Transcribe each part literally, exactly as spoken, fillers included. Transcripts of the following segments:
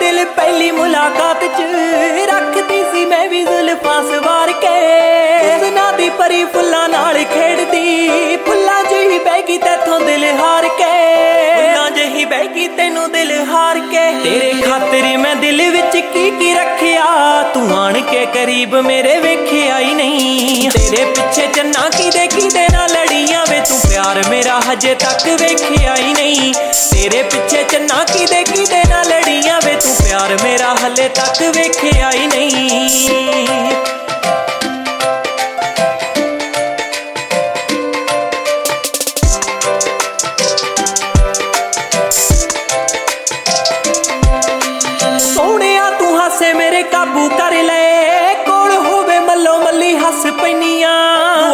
दिल पहली मुलाकात च रखती सी मैं भी जुल्फां सवार के हुस्ना दी परी फुल्लां नाल खेड़दी फुल्लां जही बैगी तैथों दिल हार के फुल्लां जही बैगी तैनू दिल हार के तेरे खातिर मैं दिल विच की की रखिया तू आन के करीब मेरे वेखिया ही नहीं तेरे पिछे चन्ना की दे की दे ना लड़ियां वे तू प्यार मेरा हजे तक वेखिया ही नहीं तेरे पिछे चन्ना की दे की दे ना लड़ियां वे तू प्यार मेरा हले तक वेखिया ही नहीं सोहणिया तू हासे मेरे काबू कर ले कोल होवे मल्लो मल्ली हस पैनिया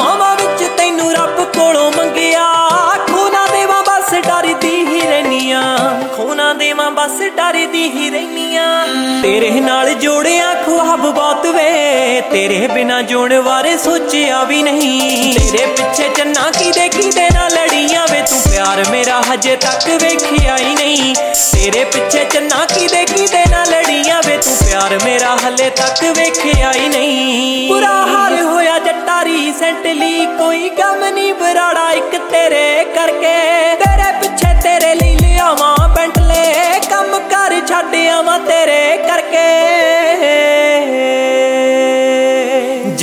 दुआवां विच तैनू रब कोलों मंगिया खूना देवां बस डरदी ही रहनिया खूना देवां बस डरदी ही रहनिया तेरे नाल जोड़िया ख्वाब बहुत वे तेरे बिना जोड़ बारे सोचिया भी नहीं तेरे पिछे चन्ना की दे की दे ना लड़ियां वे तू प्यार मेरा हजे तक वेखिया ही नहीं तेरे पिछे चन्ना की दे की दे ना लड़ियां वे तू प्यार मेरा हले तक वेखिया ही नहीं बुरा हाल होया जट्टा रिसेंटली कोई गम नहीं बराड़ा एक तेरे करके तेरे पिछे तेरे लिए लिया मां बेंटले कम कर छड्डिया मां तेरे करके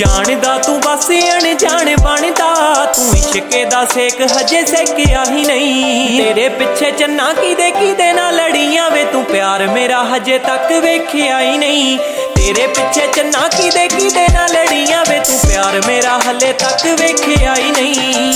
जानदा तू बस अनजान बनदा तू इश्के दा सेक हजे सेकिया ही नहीं तेरे पिछे चन्ना की दे की दे ना लड़ियां वे तू प्यार मेरा हजे तक वेखिया ही नहीं तेरे पिछे चन्ना की दे की दे ना लड़ियां वे तू प्यार मेरा हले तक वेखिया ही नहीं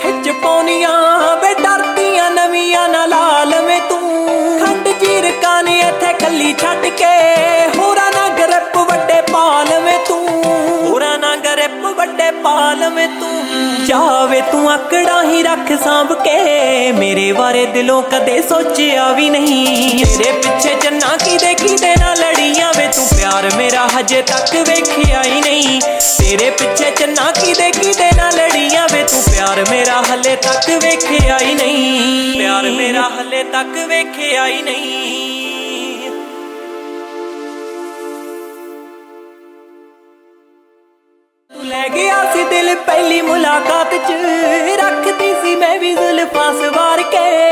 खिच पौनिया वे डरदिया नविया ना लाल में तू खंड जीरका ने इथे कली छट के होरा ना गरप वड्डे पाल में तू होरा ना गरप वड्डे पाल में तू चावे तू आकड़ा ही रख सांभ के मेरे बारे दिलों कदे सोचिया भी नहीं तेरे पिछे चन्ना की दे की दे ना लड़ियां वे तू प्यार मेरा हजे तक वेखिया ही नहीं तेरे पिछे चन्ना की दे की दे ना लड़ियां वे तू प्यार मेरा हले तक वेखिया ही नहीं प्यार मेरा हले तक वेखिया ही नहीं। लै गया सी दिल पहली मुलाकात च रखती सी मैं भी जुल्फां सवार के।